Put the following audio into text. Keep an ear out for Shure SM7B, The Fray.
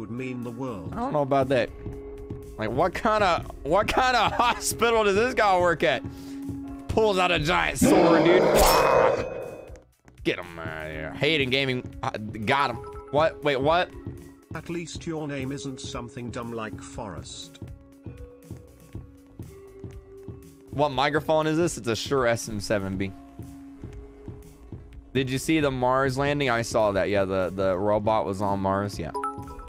would mean the world. I don't know about that. Like, what kind of hospital does this guy work at? Pulls out a giant sword, dude. Get him out of here. Hayden Gaming, got him. What? Wait, what? At least your name isn't something dumb like Forrest. What microphone is this? It's a Shure SM7B. Did you see the Mars landing? I saw that. Yeah, the robot was on Mars. Yeah.